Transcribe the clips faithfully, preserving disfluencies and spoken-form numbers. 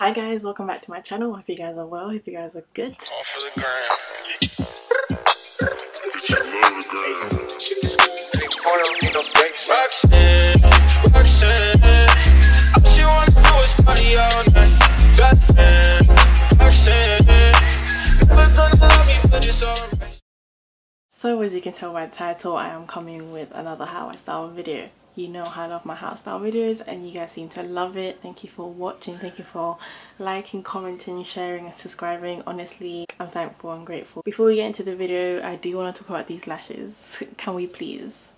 Hi guys, welcome back to my channel. Hope you guys are well, hope you guys are good. So as you can tell by the title, I am coming with another how I style video. You know how I love my hairstyle videos and you guys seem to love it. Thank you for watching, thank you for liking, commenting, sharing and subscribing. Honestly, I'm thankful and grateful. Before we get into the video, I do want to talk about these lashes. Can we please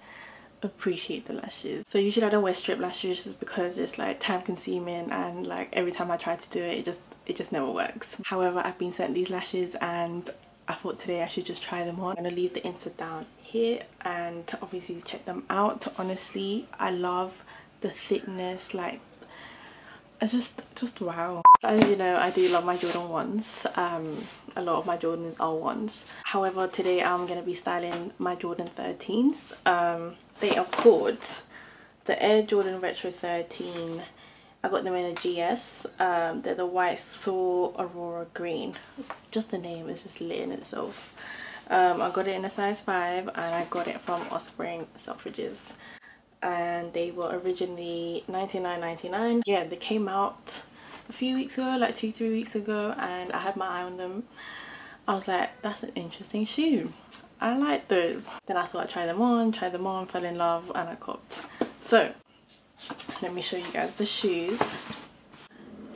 appreciate the lashes? So usually I don't wear strip lashes just because it's like time consuming, and like every time I try to do it, it just it just never works. However, I've been sent these lashes and I thought today I should just try them on. I'm going to leave the Insta down here and obviously check them out. Honestly, I love the thickness, like it's just just wow. As you know, I do love my Jordan ones. Um, a lot of my Jordans are ones. However, today I'm going to be styling my Jordan thirteens. Um, they are called the Air Jordan Retro thirteen. I got them in a G S. Um, they're the white Saw Aurora Green. Just the name is just lit in itself. Um, I got it in a size five and I got it from Offspring, Selfridges. And they were originally ninety-nine ninety-nine. Yeah, they came out a few weeks ago, like two, three weeks ago, and I had my eye on them. I was like, that's an interesting shoe. I like those. Then I thought I'd try them on, try them on, fell in love, and I copped. So, let me show you guys the shoes.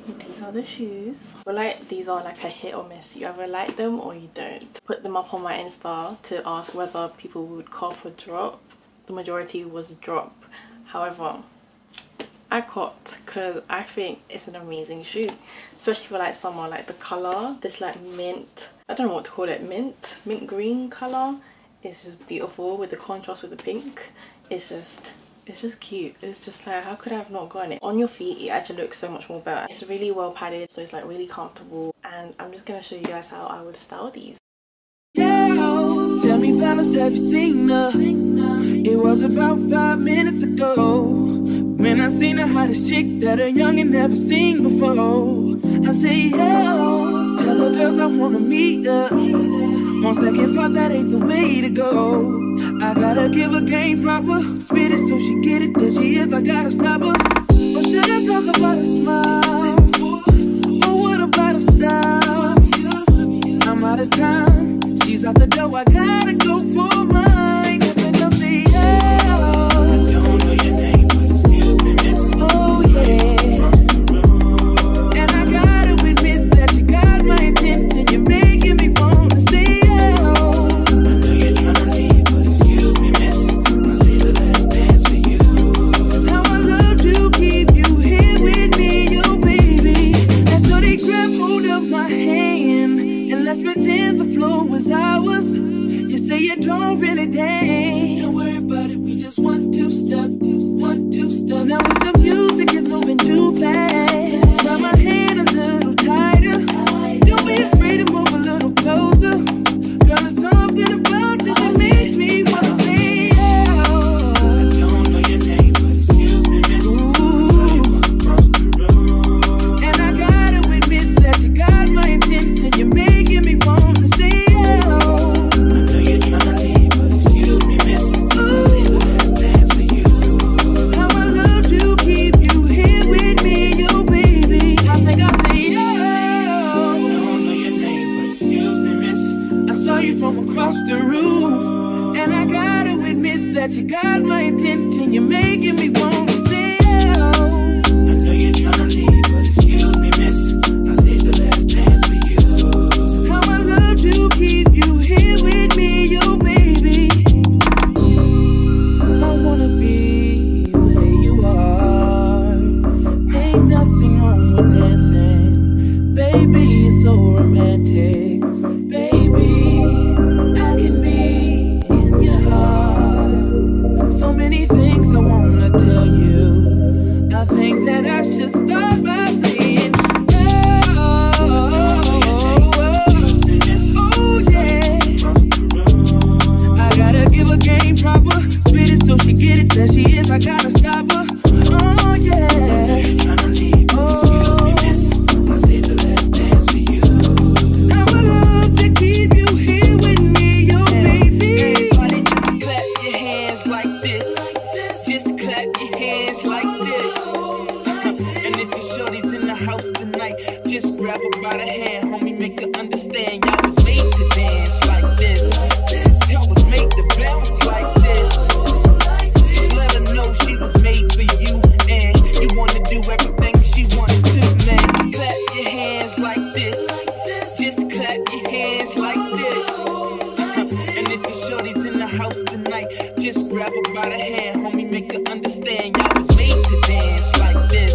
These are the shoes. But like, these are like a hit or miss. You either like them or you don't. Put them up on my Insta to ask whether people would cop or drop. The majority was drop. However, I copped because I think it's an amazing shoe, especially for like summer. Like the color, this like mint, I don't know what to call it, mint mint green color. It's just beautiful with the contrast with the pink. It's just It's just cute. It's just like, how could I have not gotten it? On your feet, it actually looks so much more better. It's really well padded, so it's like really comfortable. And I'm just gonna show you guys how I would style these. Yeah, oh, tell me fellas, have you seen her? It was about five minutes ago when I seen her hottest chick that a youngin' never seen before. I say, yeah, oh, tell the girls I wanna meet her. One second thought, that ain't the way to go. I gotta give a game proper, spit it so she get it, that she is, I gotta stop her. Or should I talk about a smile, or what about a style? I'm out of time, she's out the door, I gotta go for mine. If I don't say yeah, I don't know your name, but it feels me missing. Oh yeah, and I gotta admit that you got my attention, you're making me want to say. Tell you like, just grab her by the hand, homie, make her understand. Y'all was made to dance like this. Y'all was made to bounce like this. Just let her know she was made for you, and you wanna do everything she wanted to, man. Just clap your hands like this. Just clap your hands like this. And if the shorty's in the house tonight, just grab her by the hand, homie, make her understand. Y'all was made to dance like this.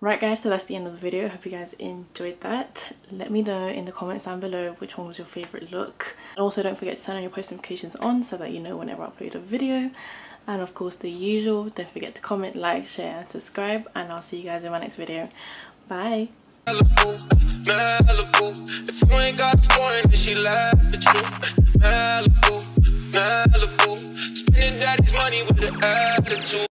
Right guys, so that's the end of the video. I hope you guys enjoyed that. Let me know in the comments down below which one was your favourite look. And also don't forget to turn on your post notifications on so that you know whenever I upload a video. And of course the usual, don't forget to comment, like, share and subscribe. And I'll see you guys in my next video. Bye! If you ain't got a foreign, then she laugh at you. Malibu, Malibu, spending daddy's money with the ass.